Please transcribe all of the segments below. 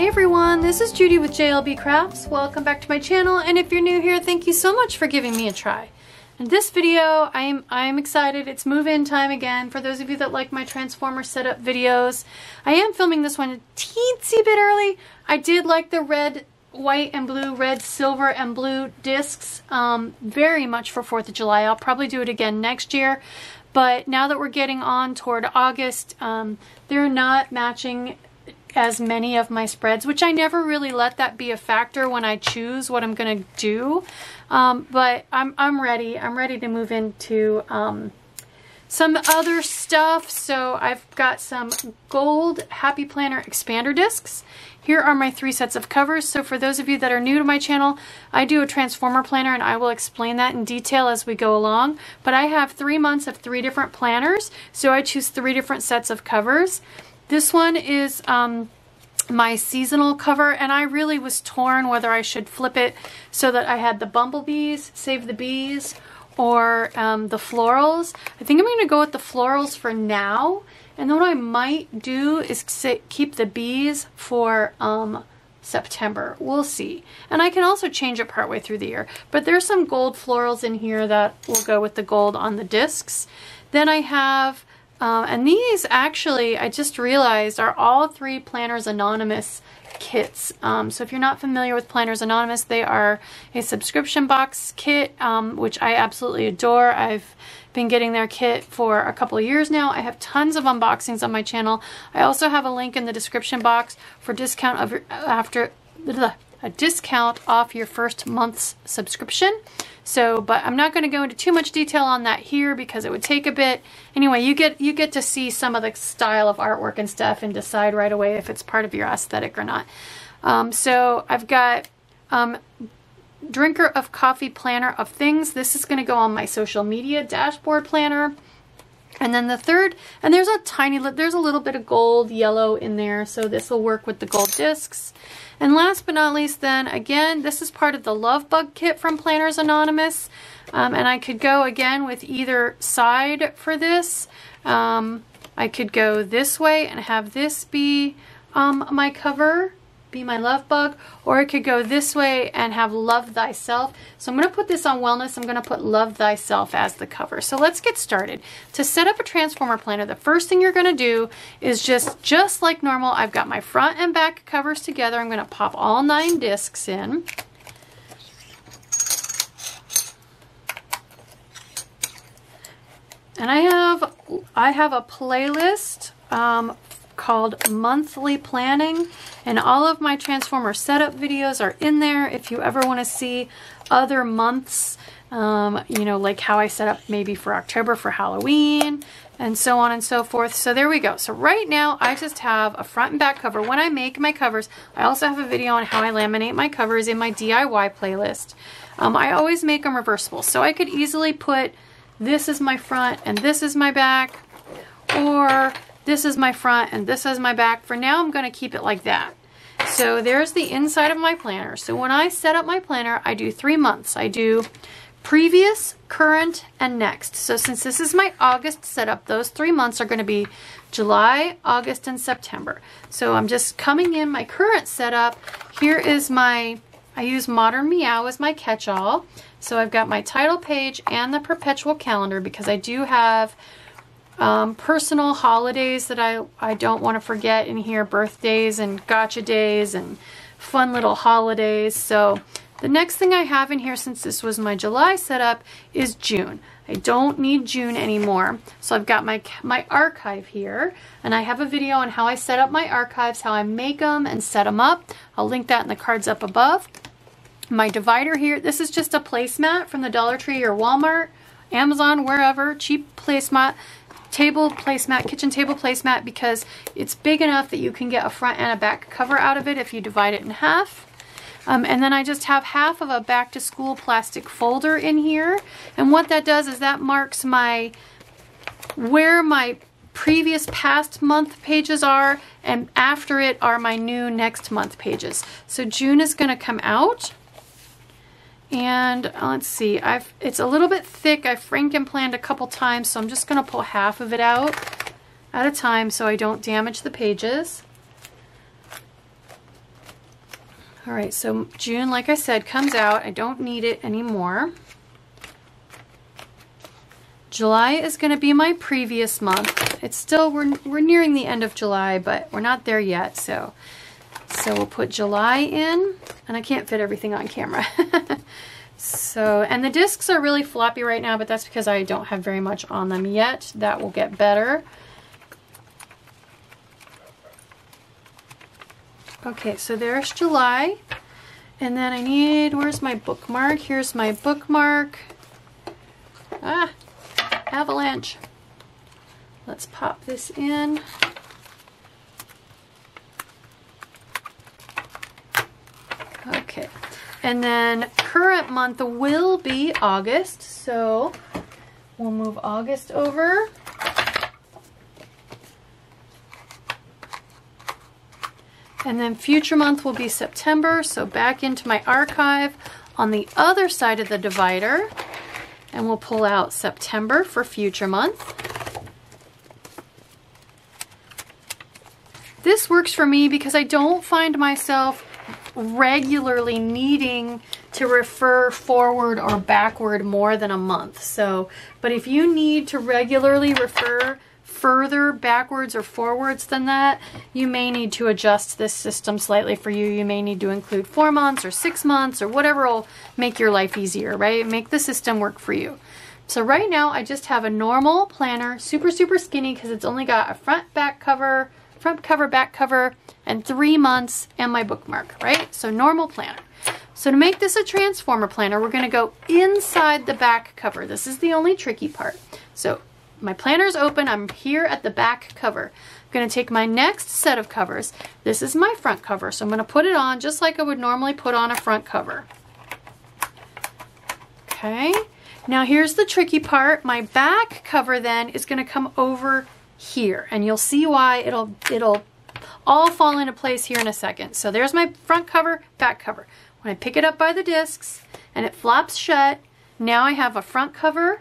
Hey everyone, this is Judy with JLB Crafts. Welcome back to my channel, and if you're new here, thank you so much for giving me a try. In this video, I'm excited. It's move-in time again. For those of you that like my transformer setup videos, I am filming this one a teensy bit early. I did like the red, white and blue, red, silver and blue discs very much for 4th of July. I'll probably do it again next year, but now that we're getting on toward August, they're not matching as many of my spreads, which I never really let that be a factor when I choose what I'm gonna do, but I'm ready. I'm ready to move into some other stuff. So I've got some gold Happy Planner expander discs. Here are my 3 sets of covers. So for those of you that are new to my channel, I do a transformer planner, and I will explain that in detail as we go along. But I have 3 months of 3 different planners, so I choose 3 different sets of covers. This one is my seasonal cover, and I really was torn whether I should flip it so that I had the bumblebees, save the bees, or the florals. I think I'm going to go with the florals for now, and then what I might do is keep the bees for September. We'll see. And I can also change it partway through the year, but there's some gold florals in here that will go with the gold on the discs. Then I have and these, actually, I just realized, are all 3 Planners Anonymous kits. So if you're not familiar with Planners Anonymous, they are a subscription box kit, which I absolutely adore. I've been getting their kit for a couple of years now. I have tons of unboxings on my channel. I also have a link in the description box for discount a discount off your first month's subscription. So, but I'm not going to go into too much detail on that here because it would take a bit. Anyway, you get to see some of the style of artwork and stuff and decide right away if it's part of your aesthetic or not. So I've got Drinker of Coffee Planner of Things. This is going to go on my social media dashboard planner. And then the third, and there's a little bit of gold yellow in there, so this will work with the gold discs. And last but not least, then again, this is part of the Love Bug kit from Planners Anonymous, and I could go again with either side for this. I could go this way and have this be my cover, be my Love Bug, or I could go this way and have Love Thyself. So I'm going to put this on Wellness. I'm going to put Love Thyself as the cover. So let's get started. To set up a transformer planner, the first thing you're going to do is just like normal, I've got my front and back covers together. I'm going to pop all 9 discs in. And I have a playlist called Monthly Planning, and all of my transformer setup videos are in there if you ever want to see other months, you know, like how I set up maybe for October for Halloween and so on and so forth. So there we go. So right now I just have a front and back cover. When I make my covers, I also have a video on how I laminate my covers in my DIY playlist. I always make them reversible, so I could easily put this is my front and this is my back, or this is my front and this is my back. For now, I'm going to keep it like that. So there's the inside of my planner. So when I set up my planner, I do 3 months. I do previous, current, and next. So since this is my August setup, those 3 months are going to be July, August, and September. So I'm just coming in my current setup. Here is my, I use Modern Meow as my catch-all. So I've got my title page and the perpetual calendar because I do have personal holidays that I don't want to forget in here, birthdays and gotcha days and fun little holidays. So the next thing I have in here, since this was my July setup, is June. I don't need June anymore. So I've got my archive here, and I have a video on how I set up my archives, how I make them and set them up. I'll link that in the cards up above. My divider here, this is just a placemat from the Dollar Tree or Walmart, Amazon, wherever, cheap placemat. Table placemat, kitchen table placemat, because it's big enough that you can get a front and a back cover out of it if you divide it in half. And then I just have half of a back to school plastic folder in here, and what that does is that marks my where my previous past month pages are, and after it are my new next month pages. So June is going to come out. And let's see, it's a little bit thick. I franken-planned a couple times, so I'm just going to pull half of it out at a time so I don't damage the pages. All right, so June, like I said, comes out. I don't need it anymore. July is going to be my previous month. It's still, we're nearing the end of July, but we're not there yet, so we'll put July in, and I can't fit everything on camera. So, and the discs are really floppy right now, but that's because I don't have very much on them yet. That will get better. Okay, so there's July, and then I need, where's my bookmark? Here's my bookmark. Ah, avalanche. Let's pop this in. Okay, and then current month will be August, so we'll move August over. And then future month will be September, so back into my archive on the other side of the divider, and we'll pull out September for future month. This works for me because I don't find myself regularly needing to refer forward or backward more than a month. So, but if you need to regularly refer further backwards or forwards than that, you may need to adjust this system slightly for you. You may need to include 4 months or 6 months or whatever will make your life easier, right? Make the system work for you. So right now I just have a normal planner, super, super skinny because it's only got a front cover, back cover, and 3 months and my bookmark, right? So normal planner. So to make this a transformer planner, we're going to go inside the back cover. This is the only tricky part. So my planner's open, I'm here at the back cover. I'm gonna take my next set of covers. This is my front cover, so I'm gonna put it on just like I would normally put on a front cover. Okay, now here's the tricky part. My back cover then is gonna come over here, and you'll see why it'll all fall into place here in a second. So there's my front cover, back cover. When I pick it up by the discs and it flops shut, now I have a front cover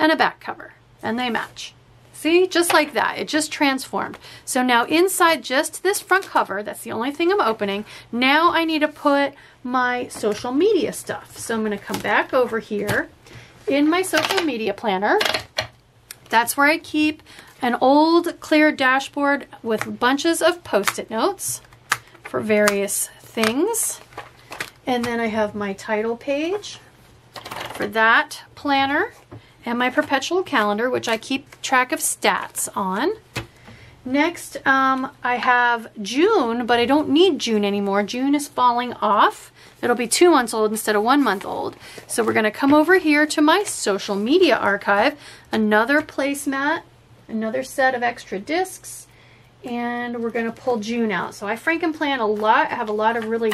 and a back cover. And they match. See, just like that, it just transformed. So now inside just this front cover, that's the only thing I'm opening, now I need to put my social media stuff. So I'm gonna come back over here in my social media planner. That's where I keep an old clear dashboard with bunches of post-it notes for various things. And then I have my title page for that planner. And my perpetual calendar, which I keep track of stats on. Next, I have June, but I don't need June anymore. June is falling off. It'll be 2 months old instead of 1 month old. So we're gonna come over here to my social media archive, another placemat, another set of extra discs, and we're gonna pull June out. So I frankenplan a lot. I have a lot of really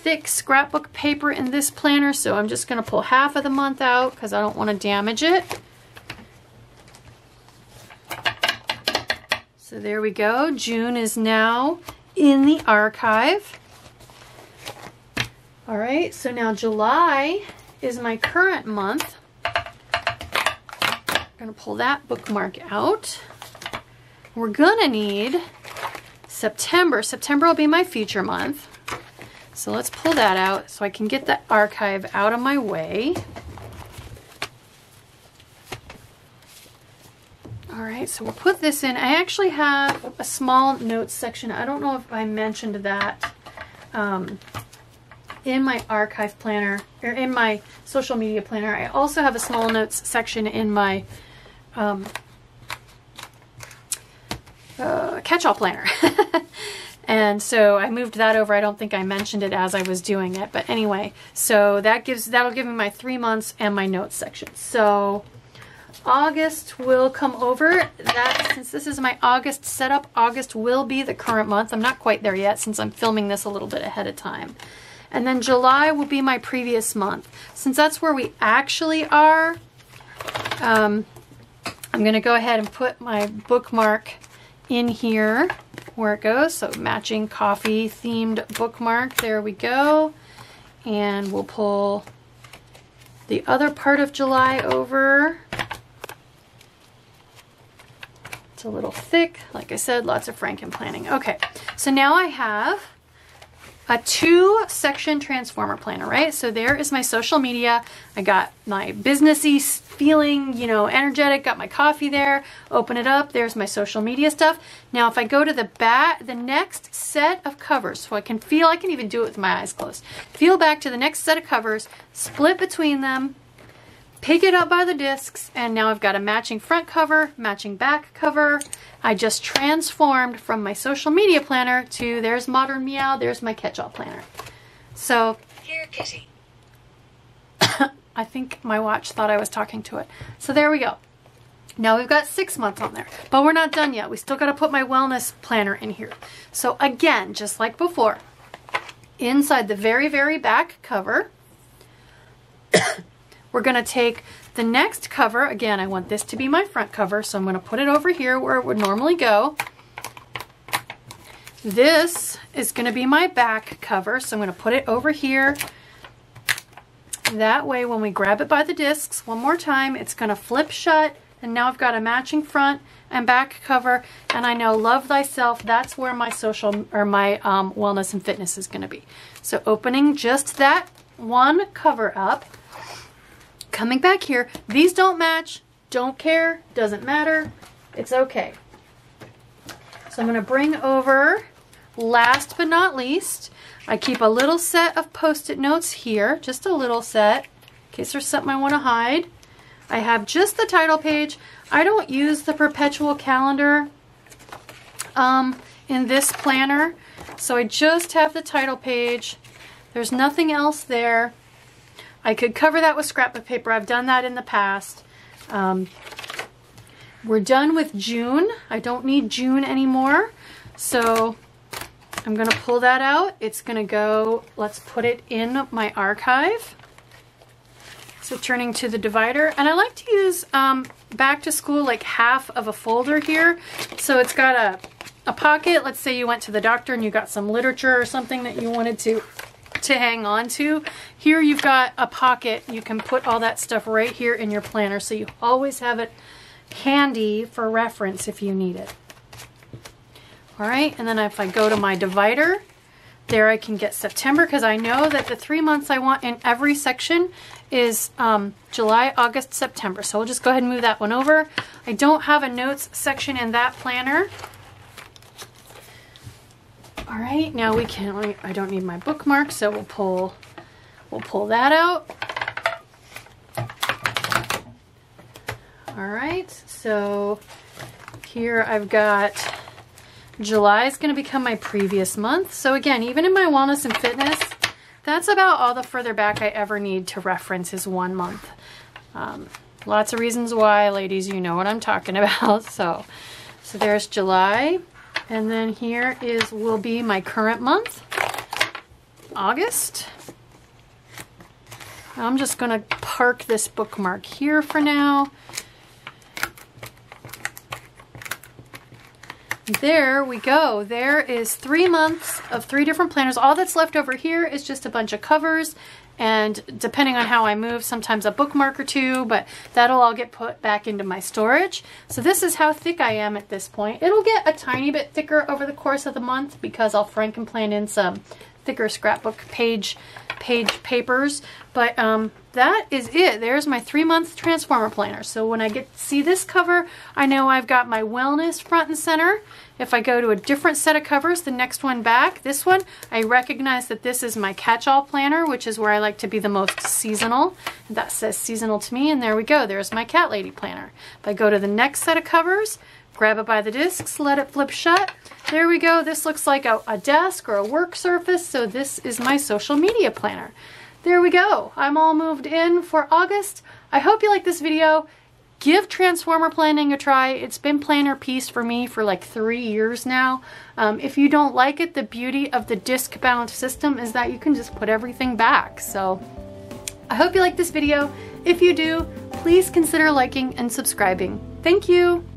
thick scrapbook paper in this planner, so I'm just going to pull half of the month out because I don't want to damage it. So there we go. June is now in the archive. All right, so now July is my current month. I'm going to pull that bookmark out. We're going to need September. September will be my future month. So let's pull that out so I can get the archive out of my way. All right, so we'll put this in. I actually have a small notes section. I don't know if I mentioned that in my archive planner, or in my social media planner. I also have a small notes section in my catch-all planner. And so I moved that over. I don't think I mentioned it as I was doing it, but anyway, so that'll give me my 3 months and my notes section. So August will come over. That, since this is my August setup, August will be the current month. I'm not quite there yet since I'm filming this a little bit ahead of time. And then July will be my previous month. Since that's where we actually are, I'm gonna go ahead and put my bookmark in here where it goes, so matching coffee themed bookmark, there we go. And we'll pull the other part of July over. It's a little thick, like I said, lots of frankenplaning. Okay, so now I have a 2-section transformer planner, right? So there is my social media. I got my businessy feeling, you know, energetic, got my coffee there, open it up, there's my social media stuff. Now if I go to the back, the next set of covers, so I can feel, I can even do it with my eyes closed. Feel back to the next set of covers, split between them, pick it up by the discs, and now I've got a matching front cover, matching back cover. I just transformed from my social media planner to there's Modern Meow, there's my catch-all planner. So here, Kitty. I think my watch thought I was talking to it. So there we go. Now we've got 6 months on there, but we're not done yet. We still got to put my wellness planner in here. So again, just like before, inside the very, very back cover, we're going to take the next cover. Again, I want this to be my front cover, so I'm going to put it over here where it would normally go. This is going to be my back cover, so I'm going to put it over here. That way, when we grab it by the discs one more time, it's going to flip shut, and now I've got a matching front and back cover, and I know Love Thyself, that's where my social, or my wellness and fitness is going to be. So opening just that one cover up, coming back here, these don't match, don't care, doesn't matter, it's okay. So I'm going to bring over, last but not least, I keep a little set of post-it notes here, just a little set, in case there's something I want to hide. I have just the title page. I don't use the perpetual calendar in this planner, so I just have the title page. There's nothing else there. I could cover that with scrap of paper. I've done that in the past. We're done with June. I don't need June anymore. So I'm going to pull that out. It's going to go, let's put it in my archive. So turning to the divider, and I like to use back to school, like half of a folder here. So it's got a pocket. Let's say you went to the doctor and you got some literature or something that you wanted to hang on to. Here you've got a pocket. You can put all that stuff right here in your planner, so you always have it handy for reference if you need it. All right, and then if I go to my divider, there I can get September, because I know that the 3 months I want in every section is July, August, September. So we'll just go ahead and move that one over. I don't have a notes section in that planner. All right, now we can, I don't need my bookmark, so we'll pull that out. All right, so here I've got July is going to become my previous month. So again, even in my wellness and fitness, that's about all the further back I ever need to reference is 1 month. Lots of reasons why, ladies, you know what I'm talking about. So there's July. And then here will be my current month, August. I'm just going to park this bookmark here for now. There we go. There is 3 months of 3 different planners. All that's left over here is just a bunch of covers, and depending on how I move, sometimes a bookmark or 2, but that'll all get put back into my storage. So this is how thick I am at this point. It'll get a tiny bit thicker over the course of the month because I'll frankenplan in some thicker scrapbook page papers, but that is it. There's my 3-month transformer planner. So when I get to see this cover, I know I've got my wellness front and center. If I go to a different set of covers, the next one back, this one, I recognize that this is my catch-all planner, which is where I like to be the most seasonal. That says seasonal to me, and there we go. There's my cat lady planner. If I go to the next set of covers, grab it by the discs, let it flip shut. There we go. This looks like a desk or a work surface, so this is my social media planner. There we go. I'm all moved in for August. I hope you like this video. Give transformer planning a try. It's been planner piece for me for like 3 years now. If you don't like it, the beauty of the disc bound system is that you can just put everything back. So I hope you like this video. If you do, please consider liking and subscribing. Thank you.